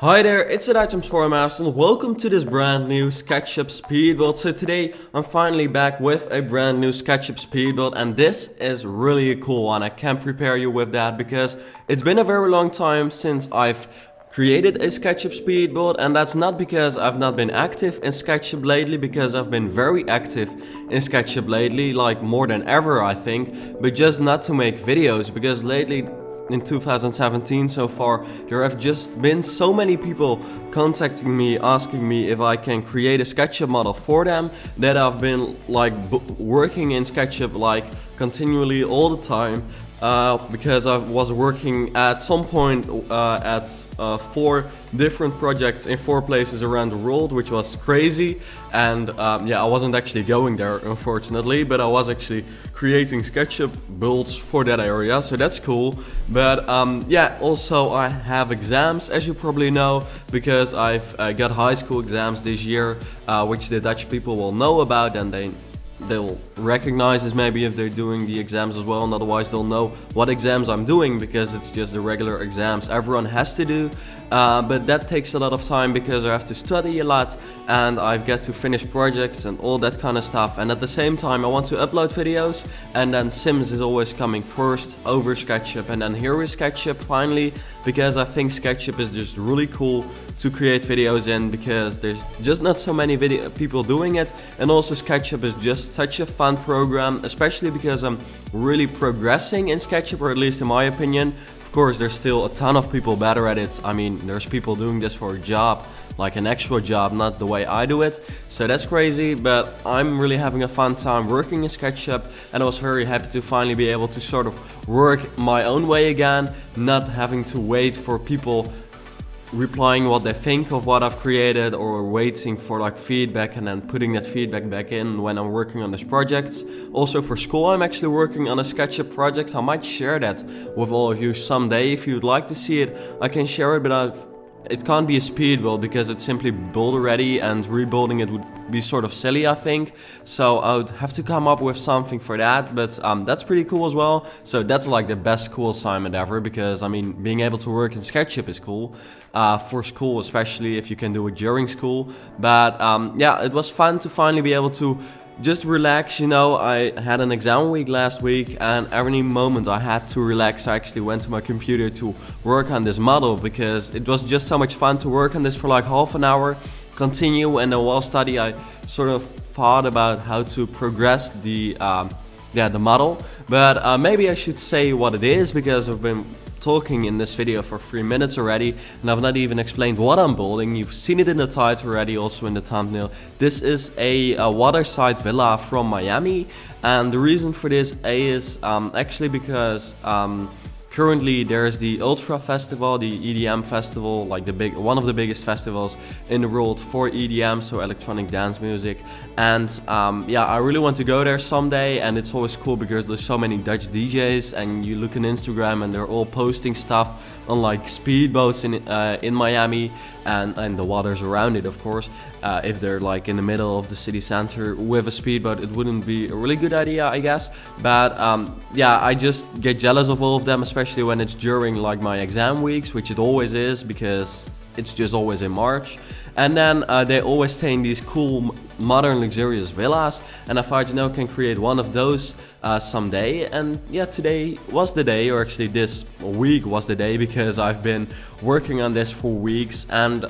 Hi there, it's DutchSims4Master and welcome to this brand new SketchUp Speedbuild. So today I'm finally back with a brand new SketchUp Speedbuild, and this is really a cool one. I can prepare you with that because it's been a very long time since I've created a SketchUp Speedbuild, and that's not because I've not been active in SketchUp lately, because I've been very active in SketchUp lately, like more than ever I think, but just not to make videos, because lately in 2017 so far there have just been so many people contacting me asking me if I can create a SketchUp model for them, that I've been like working in SketchUp like continually all the time, because I was working at some point at 4 different projects in 4 places around the world, which was crazy. And yeah, I wasn't actually going there unfortunately, but I was actually creating SketchUp builds for that area, so that's cool. But yeah, also I have exams, as you probably know, because I've got high school exams this year, which the Dutch people will know about, and they'll recognize this maybe if they're doing the exams as well, and otherwise they'll know what exams I'm doing, because it's just the regular exams everyone has to do, but that takes a lot of time because I have to study a lot and I've got to finish projects and all that kind of stuff, and at the same time I want to upload videos, and then Sims is always coming first over SketchUp, and then here is SketchUp finally, because I think SketchUp is just really cool to create videos in, because there's just not so many people doing it, and also SketchUp is just such a fun program, especially because I'm really progressing in SketchUp, or at least in my opinion. Of course there's still a ton of people better at it. I mean, there's people doing this for a job, like an actual job, not the way I do it, so that's crazy, but I'm really having a fun time working in SketchUp, and I was very happy to finally be able to sort of work my own way again, not having to wait for people replying what they think of what I've created, or waiting for like feedback and then putting that feedback back in when I'm working on this project. Also for school I'm actually working on a SketchUp project. I might share that with all of you someday. If you'd like to see it I can share it, but it can't be a speed build because it's simply built already, and rebuilding it would be sort of silly I think, so I would have to come up with something for that. But that's pretty cool as well, so that's like the best school assignment ever, because I mean being able to work in SketchUp is cool, for school especially if you can do it during school. But yeah, it was fun to finally be able to just relax, you know. I had an exam week last week, and every moment I had to relax I actually went to my computer to work on this model, because it was just so much fun to work on this for like half an hour continue, and then while study I sort of thought about how to progress the model. But maybe I should say what it is, because I've been talking in this video for 3 minutes already and I've not even explained what I'm building. You've seen it in the title already, also in the thumbnail. This is a waterside villa from Miami, and the reason for this is actually because currently there's the Ultra Festival, the EDM festival, like one of the biggest festivals in the world for EDM, so electronic dance music. And yeah, I really want to go there someday, and it's always cool because there's so many Dutch DJs, and you look on Instagram and they're all posting stuff on like speedboats in Miami and the waters around it, of course. If they're like in the middle of the city center with a speedboat, it wouldn't be a really good idea I guess, but yeah, I just get jealous of all of them, especially when it's during like my exam weeks, which it always is because it's just always in March. And then they always stay in these cool modern luxurious villas, and I thought, you know, can create one of those someday. And yeah, today was the day, or actually this week was the day, because I've been working on this for weeks, and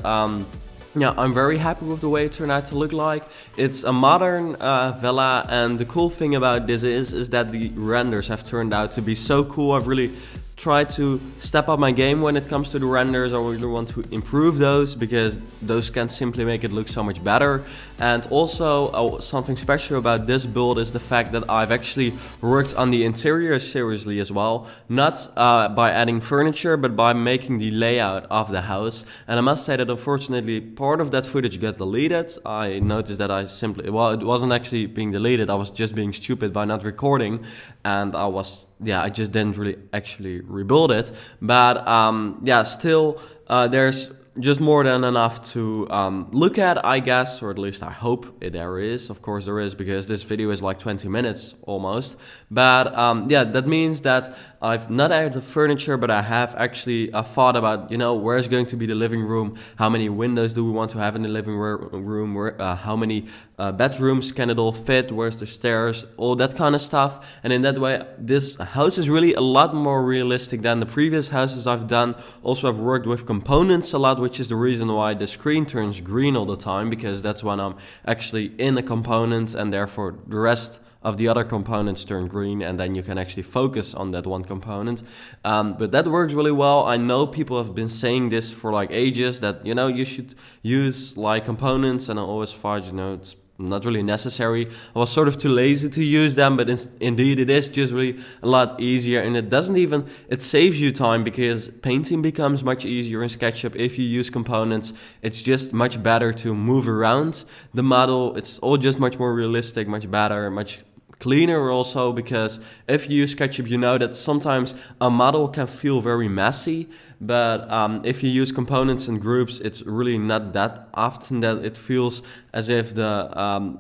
yeah, I'm very happy with the way it turned out to look like. It's a modern villa, and the cool thing about this is that the renders have turned out to be so cool. I've really tried to step up my game when it comes to the renders. I really want to improve those, because those can simply make it look so much better. And also something special about this build is the fact that I've actually worked on the interior seriously as well, not by adding furniture but by making the layout of the house. And I must say that unfortunately part of that footage got deleted. I noticed that I simply, well, it wasn't actually being deleted, I was just being stupid by not recording, and I was, yeah, I just didn't really actually rebuild it. But yeah, still there's just more than enough to look at, I guess, or at least I hope there is. Of course there is, because this video is like 20 minutes almost. But yeah, that means that I've not added the furniture, but I have actually thought about, you know, where's going to be the living room, how many windows do we want to have in the living room, where, how many bedrooms can it all fit, where's the stairs, all that kind of stuff. And in that way, this house is really a lot more realistic than the previous houses I've done. Also, I've worked with components a lot, which is the reason why the screen turns green all the time, because that's when I'm actually in a component, and therefore the rest of the other components turn green, and then you can actually focus on that one component. But that works really well. I know people have been saying this for like ages, that, you know, you should use like components, and I always thought, you know, it's not really necessary. I was sort of too lazy to use them, but indeed it is just really a lot easier, and it doesn't even, it saves you time, because painting becomes much easier in SketchUp if you use components. It's just much better to move around the model. It's all just much more realistic, much better, much cleaner also, because if you use SketchUp, you know that sometimes a model can feel very messy, but if you use components and groups, it's really not that often that it feels as if the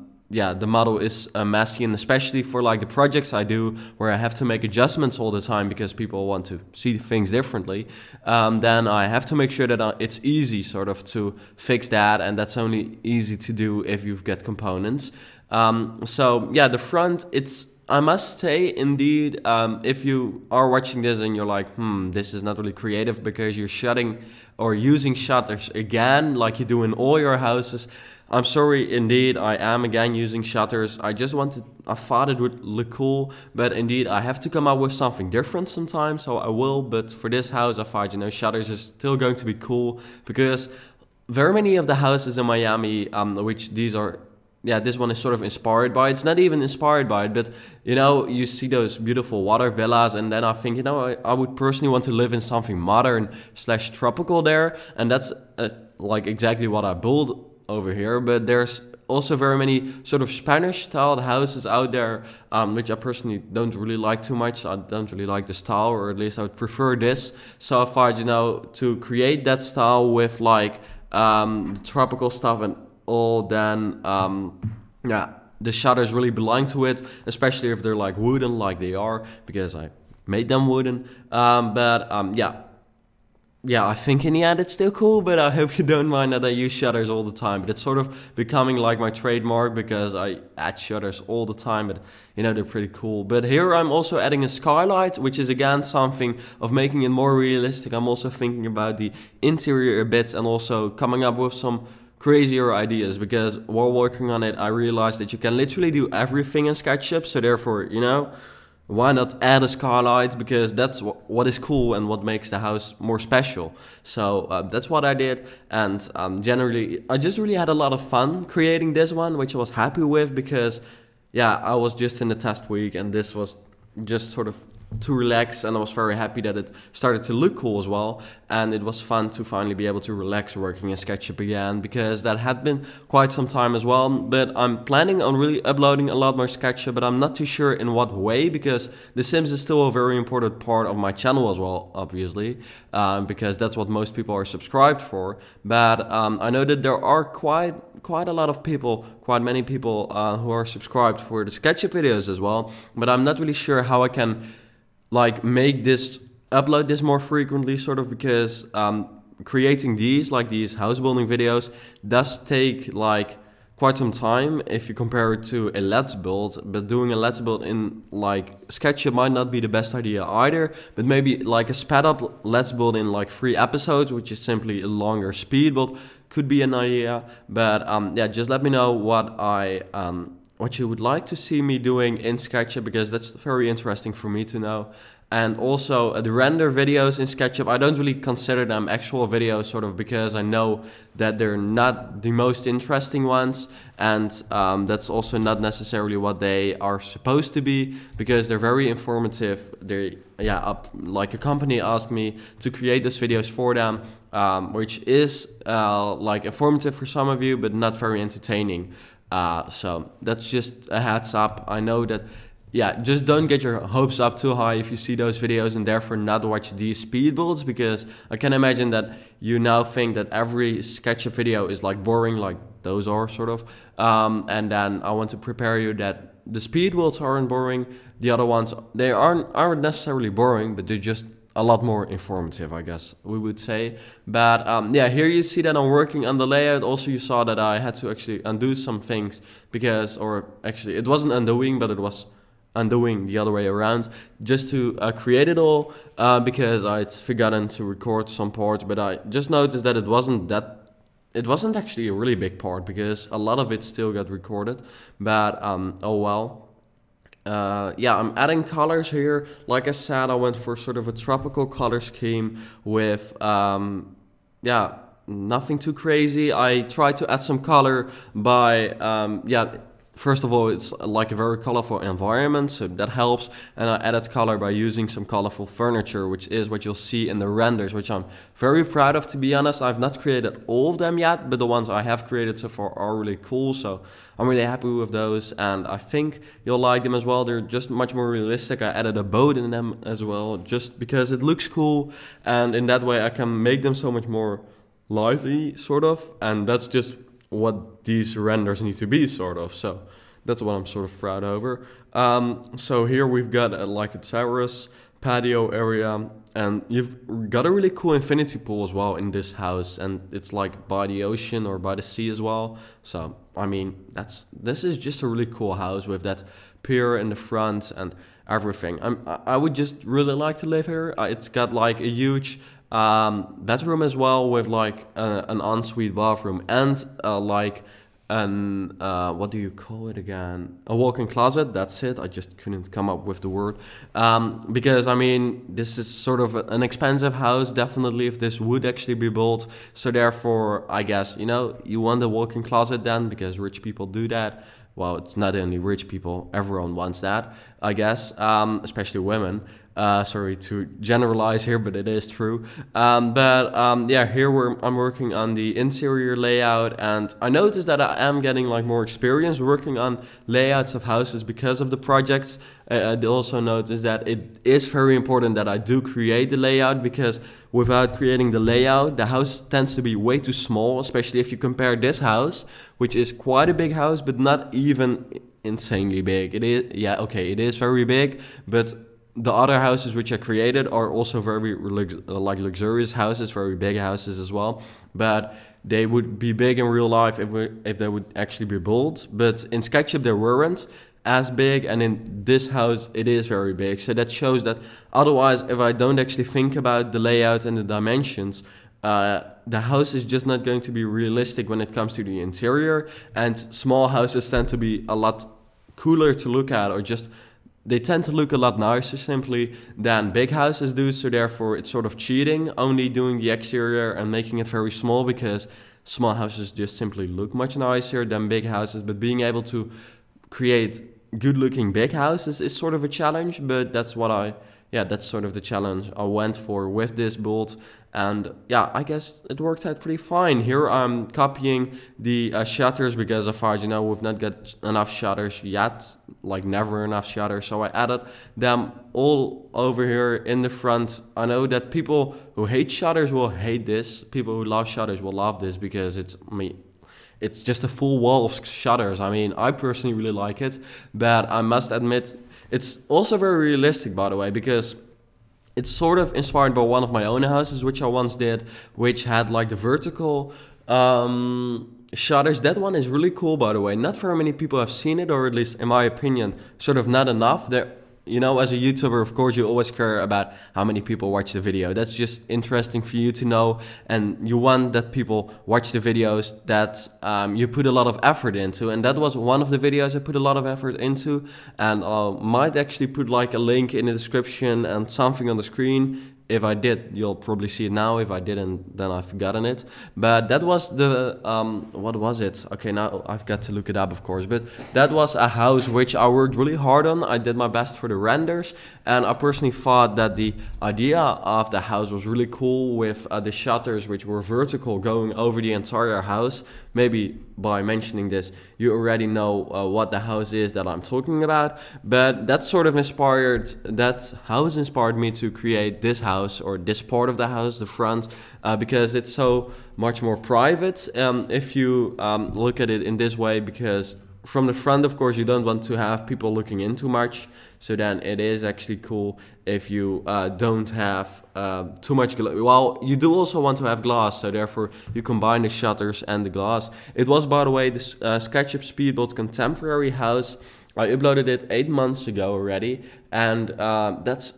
model is messy. And especially for like the projects I do, where I have to make adjustments all the time because people want to see things differently, then I have to make sure that it's easy sort of to fix that, and that's only easy to do if you've got components. So yeah, the front, it's, I must say, indeed, if you are watching this and you're like, this is not really creative, because you're shutting or using shutters again, like you do in all your houses. I'm sorry, indeed, I am again using shutters. I just wanted, I thought it would look cool, but indeed I have to come up with something different sometimes, so I will. But for this house, I thought, you know, shutters is still going to be cool, because very many of the houses in Miami, which these are, yeah, this one is sort of inspired by, it's not even inspired by it, but, you know, you see those beautiful water villas, and then I think, you know, I would personally want to live in something modern / tropical there, and that's like exactly what I built over here. But there's also very many sort of Spanish-styled houses out there, which I personally don't really like too much. I don't really like the style, or at least I would prefer this. So I thought, you know, to create that style with like the tropical stuff and all, then yeah, the shutters really belong to it, especially if they're like wooden, like they are, because I made them wooden. Yeah, I think in the end it's still cool, but I hope you don't mind that I use shutters all the time. But it's sort of becoming like my trademark, because I add shutters all the time, but, you know, they're pretty cool. But here I'm also adding a skylight, which is again something of making it more realistic. I'm also thinking about the interior a bit, and also coming up with some crazier ideas, because while working on it I realized that you can literally do everything in SketchUp, so therefore, you know, why not add a skylight, because that's what is cool and what makes the house more special. So that's what I did, and generally I just really had a lot of fun creating this one, which I was happy with, because yeah, I was just in the test week, and this was just sort of to relax, and I was very happy that it started to look cool as well, and it was fun to finally be able to relax working in SketchUp again, because that had been quite some time as well. But I'm planning on really uploading a lot more SketchUp, but I'm not too sure in what way, because The Sims is still a very important part of my channel as well, obviously, because that's what most people are subscribed for. But I know that there are quite a lot of people, quite many people who are subscribed for the SketchUp videos as well, but I'm not really sure how I can like make this, upload this more frequently, sort of, because creating these house building videos does take like quite some time if you compare it to a Let's Build. But doing a Let's Build in like SketchUp might not be the best idea either, but maybe like a sped up Let's Build in like 3 episodes, which is simply a longer speed build, could be an idea. But yeah, just let me know what you would like to see me doing in SketchUp, because that's very interesting for me to know. And also the render videos in SketchUp, I don't really consider them actual videos, sort of, because I know that they're not the most interesting ones, and that's also not necessarily what they are supposed to be, because they're very informative. They, yeah, like a company asked me to create those videos for them, which is like informative for some of you, but not very entertaining. So that's just a heads up. I know that yeah, just don't get your hopes up too high if you see those videos and therefore not watch these speed builds, because I can imagine that you now think that every SketchUp video is like boring, like those are sort of, and then I want to prepare you that the speed builds aren't boring, the other ones, they aren't necessarily boring, but they're just a lot more informative, I guess we would say. But yeah, here you see that I'm working on the layout. Also, you saw that I had to actually undo some things because, or actually it wasn't undoing, but it was undoing the other way around, just to create it all, because I'd forgotten to record some parts, but I just noticed that it wasn't actually a really big part because a lot of it still got recorded, but oh well. Yeah, I'm adding colors here. Like I said, I went for sort of a tropical color scheme with, yeah, nothing too crazy. I tried to add some color by, yeah, first of all, it's like a very colorful environment, so that helps. And I added color by using some colorful furniture, which is what you'll see in the renders, which I'm very proud of, to be honest. I've not created all of them yet, but the ones I have created so far are really cool. So I'm really happy with those, and I think you'll like them as well. They're just much more realistic. I added a boat in them as well, just because it looks cool. And in that way, I can make them so much more lively, sort of. And that's just what these renders need to be, sort of. So that's what I'm sort of proud over. So here we've got like a terrace patio area, and you've got a really cool infinity pool as well in this house, and it's like by the ocean or by the sea as well. So I mean, this is just a really cool house with that pier in the front and everything. I would just really like to live here. It's got like a huge bedroom as well, with like an ensuite bathroom and like an what do you call it again, a walk-in closet. That's it, I just couldn't come up with the word, because I mean, this is sort of an expensive house, definitely, if this would actually be built. So therefore, I guess, you know, you want a walk-in closet then, because rich people do that. Well, it's not only rich people, everyone wants that, I guess, especially women. Sorry to generalize here, but it is true. Yeah, here I'm working on the interior layout, and I noticed that I am getting like more experience working on layouts of houses because of the projects. I also noticed that it is very important that I do create the layout, because without creating the layout, the house tends to be way too small, especially if you compare this house, which is quite a big house, but not even insanely big. It is, yeah, okay, it is very big, but the other houses which I created are also very like luxurious houses, very big houses as well, but they would be big in real life if they would actually be built. But in SketchUp they weren't as big, and in this house it is very big. So that shows that otherwise, if I don't actually think about the layout and the dimensions, the house is just not going to be realistic when it comes to the interior. And small houses tend to be a lot cooler to look at, or just they tend to look a lot nicer simply than big houses do. So therefore it's sort of cheating, only doing the exterior and making it very small, because small houses just simply look much nicer than big houses. But being able to create good looking big houses is sort of a challenge, but that's what that's sort of the challenge I went for with this build. And yeah, I guess it worked out pretty fine. Here I'm copying the shutters, because I thought, you know, we've not got enough shutters yet, like never enough shutters. So I added them all over here in the front. I know that people who hate shutters will hate this. People who love shutters will love this, because it's just a full wall of shutters. I mean, I personally really like it, but I must admit, it's also very realistic, by the way, because it's sort of inspired by one of my own houses, which I once did, which had like the vertical shutters. That one is really cool, by the way. Not very many people have seen it, or at least in my opinion, sort of not enough. You know, as a YouTuber, of course, you always care about how many people watch the video. That's just interesting for you to know, and you want that people watch the videos that you put a lot of effort into. And that was one of the videos I put a lot of effort into, and I might actually put like a link in the description and something on the screen. If I did, you'll probably see it now. If I didn't, then I've forgotten it. But that was the, what was it? Okay, now I've got to look it up, of course. But that was a house which I worked really hard on. I did my best for the renders. And I personally thought that the idea of the house was really cool, with the shutters, which were vertical, going over the entire house. Maybe by mentioning this, you already know what the house is that I'm talking about. But that sort of inspired, that house inspired me to create this house, or this part of the house, the front, because it's so much more private if you look at it in this way. Because from the front, of course, you don't want to have people looking in too much. So then it is actually cool if you don't have too much glass. Well, you do also want to have glass, so therefore you combine the shutters and the glass. It was, by the way, this SketchUp Speedbuild Contemporary House. I uploaded it 8 months ago already, and that's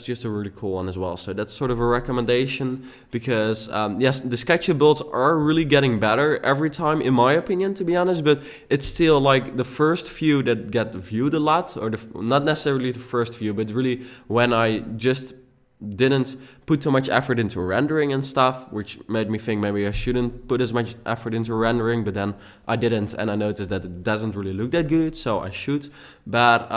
just a really cool one as well. So that's sort of a recommendation, because yes, the SketchUp builds are really getting better every time, in my opinion, to be honest. But it's still like the first few that get viewed a lot, or the, not necessarily the first few, but really when I just didn't put too much effort into rendering and stuff, which made me think maybe I shouldn't put as much effort into rendering, but then I didn't, and I noticed that it doesn't really look that good, so I should. But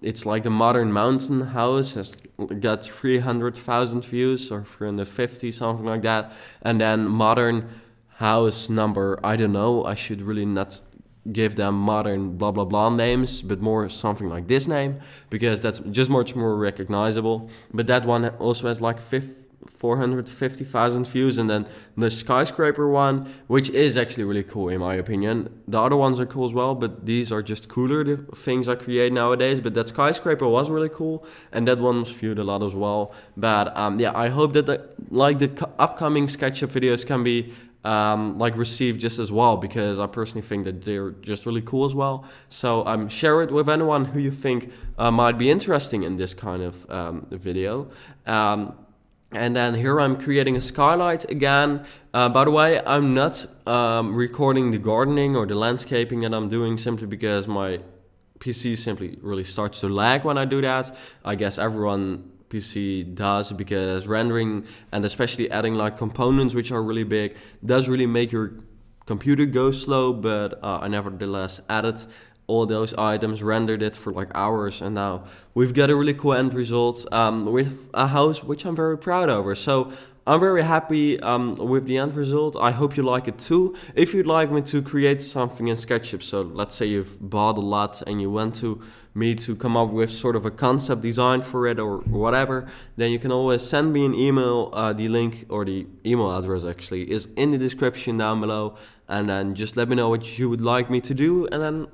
it's like the modern mountain house has got 300,000 views, or 350, something like that. And then modern house number, I don't know, I should really not give them modern blah blah blah names, but more something like this name, because that's just much more recognizable. But that one also has like 450,000 views. And then the skyscraper one, which is actually really cool in my opinion. The other ones are cool as well, but these are just cooler, the things I create nowadays. But that skyscraper was really cool, and that one was viewed a lot as well. But yeah, I hope that the upcoming SketchUp videos can be like received just as well, because I personally think that they're just really cool as well. So share it with anyone who you think might be interesting in this kind of video. And then here I'm creating a skylight again. By the way, I'm not recording the gardening or the landscaping that I'm doing, simply because my PC simply really starts to lag when I do that. I guess everyone PC does, because rendering, and especially adding like components which are really big, does really make your computer go slow. But I nevertheless added all those items, rendered it for like hours, and now we've got a really cool end result with a house which I'm very proud over. So I'm very happy with the end result. I hope you like it too. If you'd like me to create something in SketchUp, so let's say you've bought a lot and you want to me to come up with sort of a concept design for it or whatever, then you can always send me an email. The link, or the email address actually, is in the description down below, and then just let me know what you would like me to do, and then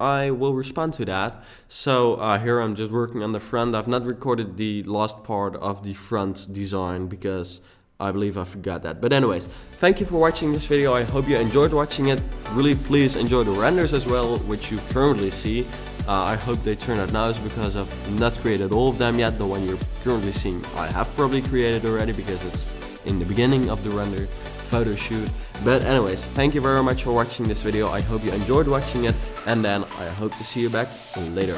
I will respond to that. So here I'm just working on the front. I've not recorded the last part of the front design because I believe I forgot that. But anyways, thank you for watching this video. I hope you enjoyed watching it. Really, please enjoy the renders as well, which you currently see. I hope they turn out nice, because I've not created all of them yet. The one you're currently seeing I have probably created already, because it's in the beginning of the render photo shoot. But anyways, thank you very much for watching this video. I hope you enjoyed watching it, and then I hope to see you back later.